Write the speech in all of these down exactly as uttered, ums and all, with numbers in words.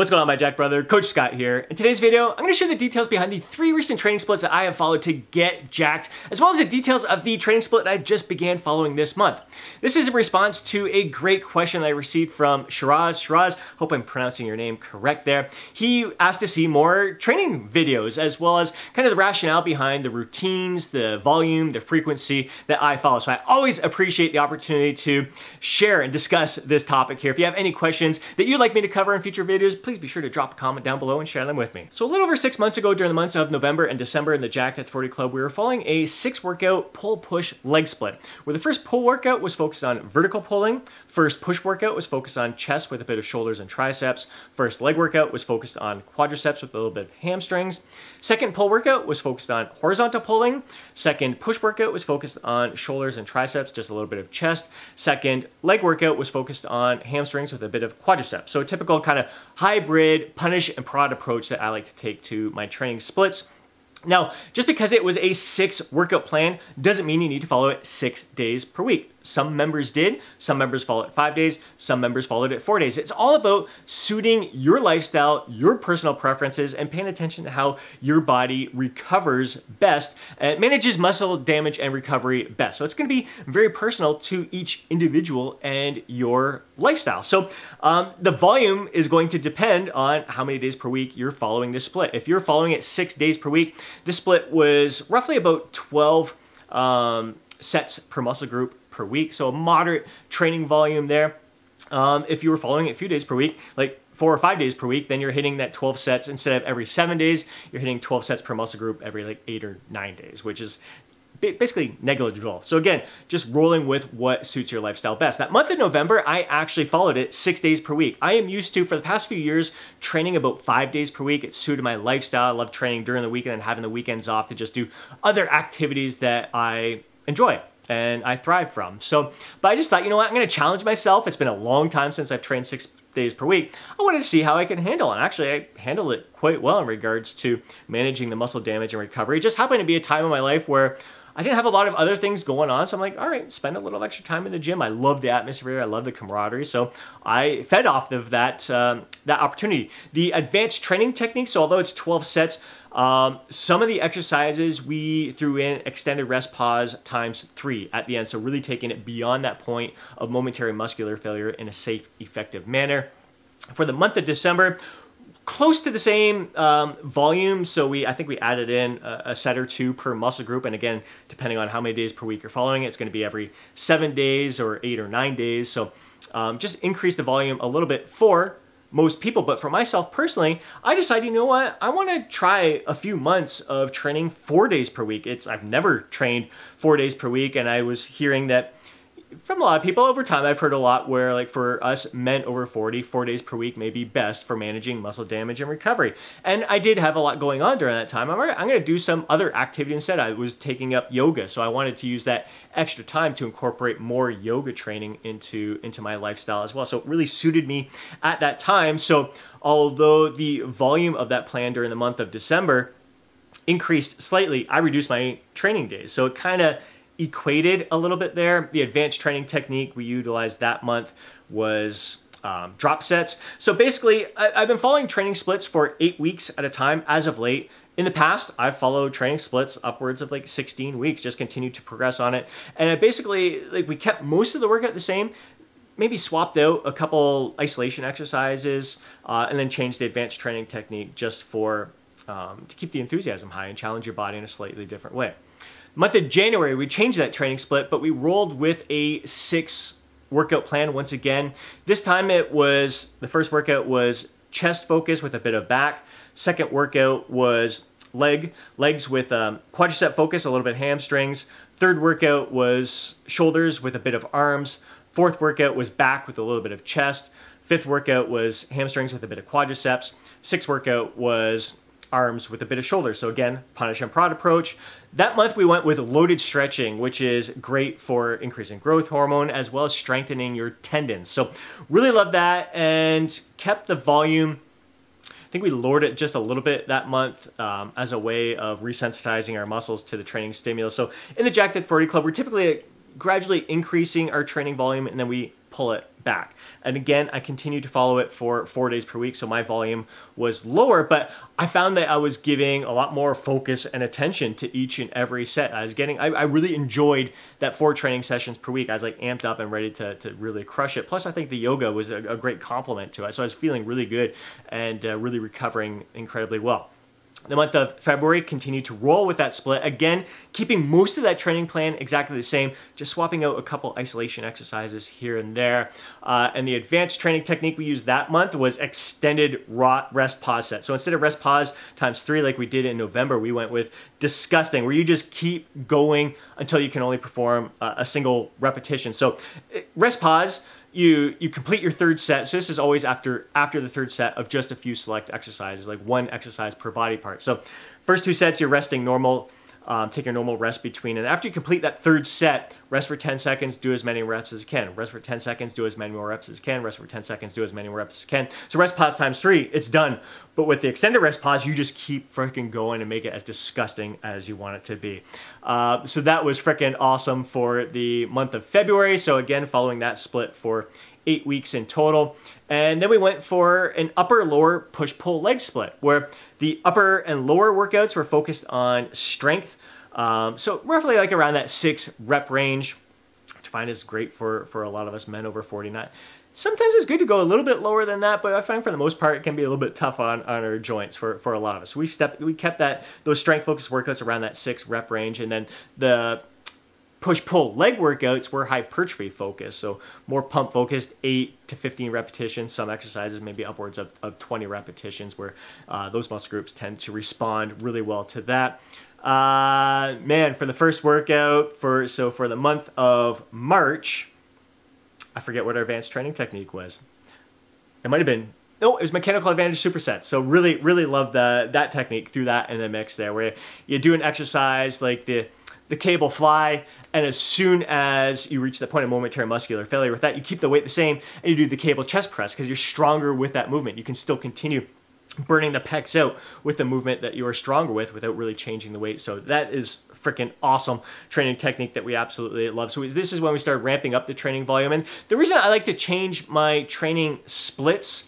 What's going on, my Jack brother? Coach Scott here. In today's video, I'm going to share the details behind the three recent training splits that I have followed to get jacked, as well as the details of the training split that I just began following this month. This is in response to a great question that I received from Shiraz. Shiraz, hope I'm pronouncing your name correct there. He asked to see more training videos, as well as kind of the rationale behind the routines, the volume, the frequency that I follow. So I always appreciate the opportunity to share and discuss this topic here. If you have any questions that you'd like me to cover in future videos, please be sure to drop a comment down below and share them with me. So a little over six months ago, during the months of November and December in the Jacked After forty Club, we were following a six workout pull push leg split, where the first pull workout was focused on vertical pulling, first push workout was focused on chest with a bit of shoulders and triceps, first leg workout was focused on quadriceps with a little bit of hamstrings, second pull workout was focused on horizontal pulling, second push workout was focused on shoulders and triceps, just a little bit of chest, second leg workout was focused on hamstrings with a bit of quadriceps. So a typical kind of hybrid punish and prod approach that I like to take to my training splits. Now, just because it was a six workout plan doesn't mean you need to follow it six days per week. Some members did, some members followed it five days, some members followed it four days. It's all about suiting your lifestyle, your personal preferences, and paying attention to how your body recovers best and manages muscle damage and recovery best. So it's gonna be very personal to each individual and your lifestyle. So um, the volume is going to depend on how many days per week you're following this split. If you're following it six days per week, this split was roughly about twelve um, sets per muscle group per week, so a moderate training volume there. Um, if you were following it a few days per week, like four or five days per week, then you're hitting that twelve sets. Instead of every seven days, you're hitting twelve sets per muscle group every like eight or nine days, which is basically negligible. So again, just rolling with what suits your lifestyle best. That month of November, I actually followed it six days per week. I am used to, for the past few years, training about five days per week. It suited my lifestyle. I love training during the week and then having the weekends off to just do other activities that I enjoy and I thrive from. So, but I just thought, you know what, I'm gonna challenge myself. It's been a long time since I've trained six days per week. I wanted to see how I can handle it. And actually, I handled it quite well in regards to managing the muscle damage and recovery. It just happened to be a time in my life where I didn't have a lot of other things going on, so I'm like, all right, spend a little extra time in the gym. I love the atmosphere, I love the camaraderie, so I fed off of that, um, that opportunity. The advanced training technique, so although it's twelve sets, um, some of the exercises we threw in extended rest pause times three at the end, so really taking it beyond that point of momentary muscular failure in a safe, effective manner. For the month of December, close to the same um, volume, so we I think we added in a, a set or two per muscle group, and again, depending on how many days per week you're following it, it's gonna be every seven days or eight or nine days, so um, just increase the volume a little bit for most people. But for myself personally, I decided, you know what, I wanna try a few months of training four days per week. It's I've never trained four days per week, and I was hearing that from a lot of people over time. I've heard a lot where, like, for us men over forty, four days per week may be best for managing muscle damage and recovery. And I did have a lot going on during that time. I'm, I'm going to do some other activity instead. I was taking up yoga, so I wanted to use that extra time to incorporate more yoga training into, into my lifestyle as well. So it really suited me at that time. So although the volume of that plan during the month of December increased slightly, I reduced my training days. So it kind of equated a little bit there. The advanced training technique we utilized that month was um, drop sets. So basically, I, I've been following training splits for eight weeks at a time as of late. In the past, I've followed training splits upwards of like sixteen weeks, just continued to progress on it. And I basically, like, we kept most of the workout the same, maybe swapped out a couple isolation exercises, uh, and then changed the advanced training technique just for, um, to keep the enthusiasm high and challenge your body in a slightly different way. Month of January, we changed that training split, but we rolled with a six workout plan once again. This time it was, the first workout was chest focus with a bit of back. Second workout was leg, legs with um, quadricep focus, a little bit hamstrings. Third workout was shoulders with a bit of arms. Fourth workout was back with a little bit of chest. Fifth workout was hamstrings with a bit of quadriceps. Sixth workout was arms with a bit of shoulders. So again, punish and prod approach. That month we went with loaded stretching, which is great for increasing growth hormone as well as strengthening your tendons. So really love that, and kept the volume. I think we lowered it just a little bit that month um, as a way of resensitizing our muscles to the training stimulus. So in the Jacked After forty Club, we're typically gradually increasing our training volume, and then we pull it back. And again, I continued to follow it for four days per week, so my volume was lower, but I found that I was giving a lot more focus and attention to each and every set. I was getting, I, I really enjoyed that four training sessions per week. I was like amped up and ready to, to really crush it. Plus I think the yoga was a, a great compliment to it. So I was feeling really good and uh, really recovering incredibly well. The month of February continued to roll with that split. Again, keeping most of that training plan exactly the same, just swapping out a couple isolation exercises here and there. Uh, and the advanced training technique we used that month was extended rest pause set. So instead of rest pause times three like we did in November, we went with disgusting, where you just keep going until you can only perform uh, a single repetition. So rest pause, You, you complete your third set. So this is always after, after the third set of just a few select exercises, like one exercise per body part. So first two sets, you're resting normal, um, take your normal rest between. And after you complete that third set, rest for ten seconds, do as many reps as you can. Rest for ten seconds, do as many more reps as you can. Rest for ten seconds, do as many more reps as you can. So rest pause times three, it's done. But with the extended rest pause, you just keep freaking going and make it as disgusting as you want it to be. Uh, so that was freaking awesome for the month of February. So again, following that split for eight weeks in total. And then we went for an upper lower push pull leg split, where the upper and lower workouts were focused on strength. Um, so roughly like around that six rep range, which I find is great for, for a lot of us men over forty-nine. Sometimes it's good to go a little bit lower than that, but I find for the most part it can be a little bit tough on, on our joints for, for a lot of us. We stepped, we kept that those strength-focused workouts around that six rep range, and then the push-pull leg workouts were hypertrophy-focused, so more pump-focused, eight to fifteen repetitions, some exercises maybe upwards of, of twenty repetitions, where uh, those muscle groups tend to respond really well to that. Uh, man, for the first workout, for so for the month of March, I forget what our advanced training technique was. It might have been, no, it was mechanical advantage supersets. So really, really love the, that technique. Threw that in the mix there, where you do an exercise like the, the cable fly, and as soon as you reach the point of momentary muscular failure with that, you keep the weight the same and you do the cable chest press because you're stronger with that movement. You can still continue burning the pecs out with the movement that you are stronger with without really changing the weight. So that is freaking awesome training technique that we absolutely love. So this is when we started ramping up the training volume. And the reason I like to change my training splits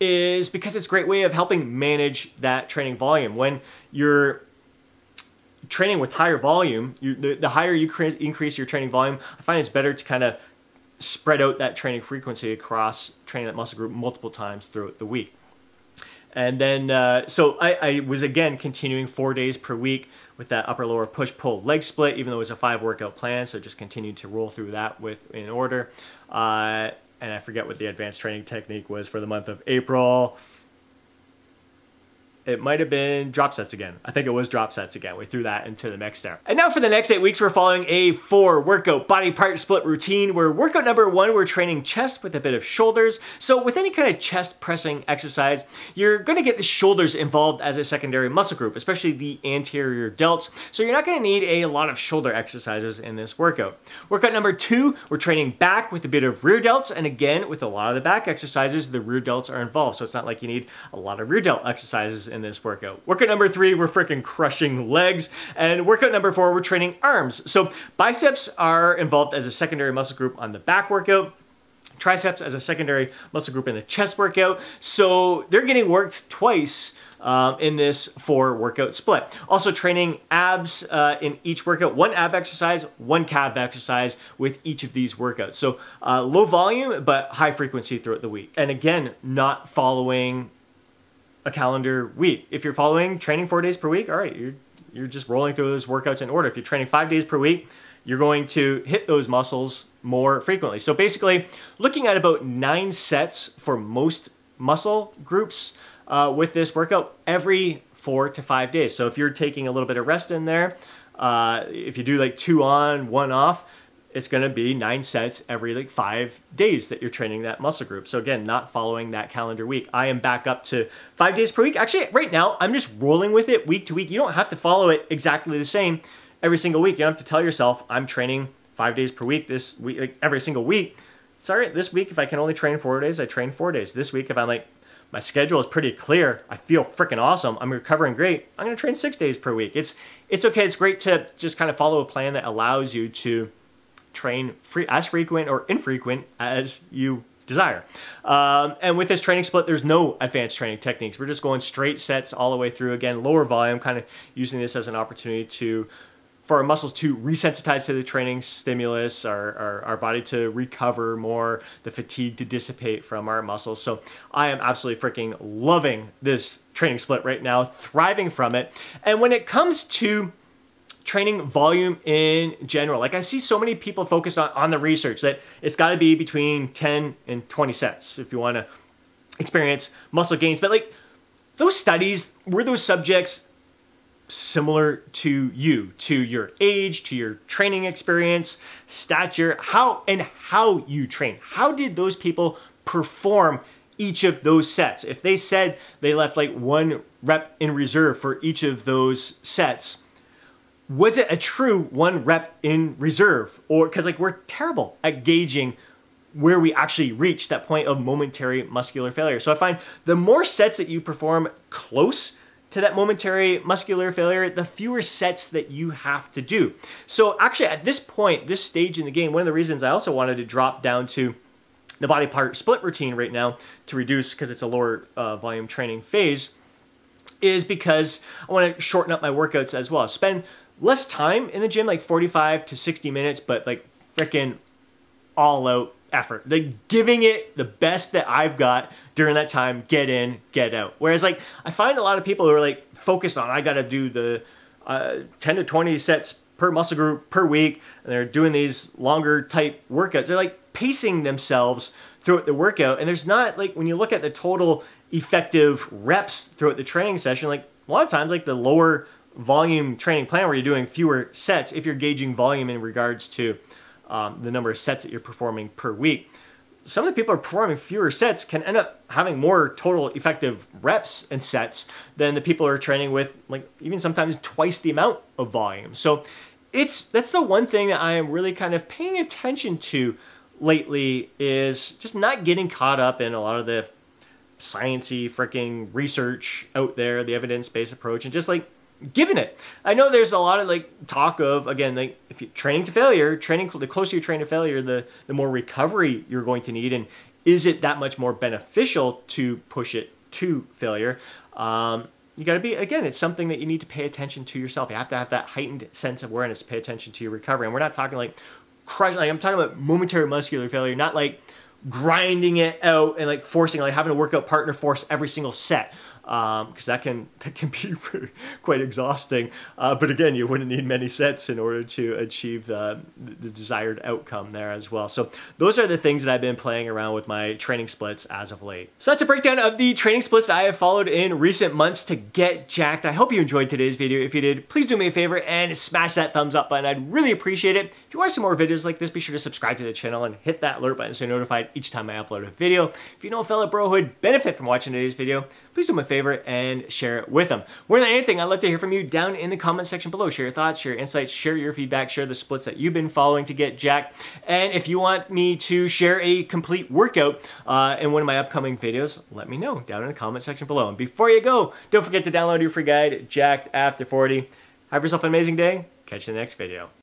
is because it's a great way of helping manage that training volume. When you're training with higher volume, you, the, the higher you increase your training volume, I find it's better to kind of spread out that training frequency across training that muscle group multiple times throughout the week. And then, uh, so I, I was again continuing four days per week with that upper lower push pull leg split, even though it was a five workout plan. So just continued to roll through that with in order. Uh, and I forget what the advanced training technique was for the month of April. It might have been drop sets again. I think it was drop sets again. We threw that into the mix there. And now for the next eight weeks, we're following a four workout body part split routine, where workout number one, we're training chest with a bit of shoulders. So with any kind of chest pressing exercise, you're gonna get the shoulders involved as a secondary muscle group, especially the anterior delts. So you're not gonna need a lot of shoulder exercises in this workout. Workout number two, we're training back with a bit of rear delts. And again, with a lot of the back exercises, the rear delts are involved. So it's not like you need a lot of rear delt exercises in in this workout. Workout number three, we're freaking crushing legs. And workout number four, we're training arms. So biceps are involved as a secondary muscle group on the back workout, triceps as a secondary muscle group in the chest workout. So they're getting worked twice um, in this four workout split. Also training abs uh, in each workout, one ab exercise, one calf exercise with each of these workouts. So uh, low volume, but high frequency throughout the week. And again, not following a calendar week. If you're following training four days per week, all right, you're, you're just rolling through those workouts in order. If you're training five days per week, you're going to hit those muscles more frequently. So basically looking at about nine sets for most muscle groups uh, with this workout every four to five days. So if you're taking a little bit of rest in there, uh, if you do like two on, one off, it's gonna be nine sets every like five days that you're training that muscle group. So again, not following that calendar week. I am back up to five days per week. Actually, right now, I'm just rolling with it week to week. You don't have to follow it exactly the same every single week. You don't have to tell yourself, I'm training five days per week this week, like every single week. Sorry, this week, if I can only train four days, I train four days. This week, if I'm like, my schedule is pretty clear, I feel freaking awesome, I'm recovering great, I'm gonna train six days per week. It's, it's okay, it's great to just kind of follow a plan that allows you to train free, as frequent or infrequent as you desire. Um, and with this training split, there's no advanced training techniques. We're just going straight sets all the way through. Again, lower volume, kind of using this as an opportunity to, for our muscles to resensitize to the training stimulus, our, our, our body to recover more, the fatigue to dissipate from our muscles. So I am absolutely freaking loving this training split right now, thriving from it. And when it comes to training volume in general, like I see so many people focus on, on the research that it's gotta be between ten and twenty sets if you wanna experience muscle gains. But like those studies, were those subjects similar to you, to your age, to your training experience, stature, how and how you train? How did those people perform each of those sets? If they said they left like one rep in reserve for each of those sets, was it a true one rep in reserve? Or, because like we're terrible at gauging where we actually reach that point of momentary muscular failure. So I find the more sets that you perform close to that momentary muscular failure, the fewer sets that you have to do. So actually at this point, this stage in the game, one of the reasons I also wanted to drop down to the body part split routine right now to reduce, because it's a lower uh, volume training phase, is because I want to shorten up my workouts as well. Spend less time in the gym, like forty-five to sixty minutes, but like freaking all out effort. Like giving it the best that I've got during that time, get in, get out. Whereas like, I find a lot of people who are like focused on, I gotta do the uh, ten to twenty sets per muscle group per week, and they're doing these longer type workouts. They're like pacing themselves throughout the workout, and there's not like, when you look at the total effective reps throughout the training session, like a lot of times like the lower volume training plan where you're doing fewer sets, if you're gauging volume in regards to um, the number of sets that you're performing per week, some of the people who are performing fewer sets can end up having more total effective reps and sets than the people who are training with like even sometimes twice the amount of volume. So it's, that's the one thing that I am really kind of paying attention to lately, is just not getting caught up in a lot of the sciencey freaking research out there, the evidence-based approach, and just like given it. I know there's a lot of like talk of, again, like if you're training to failure, training, the closer you train to failure, the, the more recovery you're going to need. And is it that much more beneficial to push it to failure? Um, you gotta be, again, it's something that you need to pay attention to yourself. You have to have that heightened sense of awareness to pay attention to your recovery. And we're not talking like crush, like I'm talking about momentary muscular failure, not like grinding it out and like forcing, like having a workout partner force every single set. Um, cause that can, that can be quite exhausting. Uh, but again, you wouldn't need many sets in order to achieve the, the desired outcome there as well. So those are the things that I've been playing around with my training splits as of late. So that's a breakdown of the training splits that I have followed in recent months to get jacked. I hope you enjoyed today's video. If you did, please do me a favor and smash that thumbs up button. I'd really appreciate it. If you want some more videos like this, be sure to subscribe to the channel and hit that alert button so you're notified each time I upload a video. If you know a fellow bro who'd benefit from watching today's video, please do me a favor and share it with them. More than anything, I'd love to hear from you down in the comment section below. Share your thoughts, share your insights, share your feedback, share the splits that you've been following to get jacked. And if you want me to share a complete workout uh, in one of my upcoming videos, let me know down in the comment section below. And before you go, don't forget to download your free guide, Jacked After forty. Have yourself an amazing day. Catch you in the next video.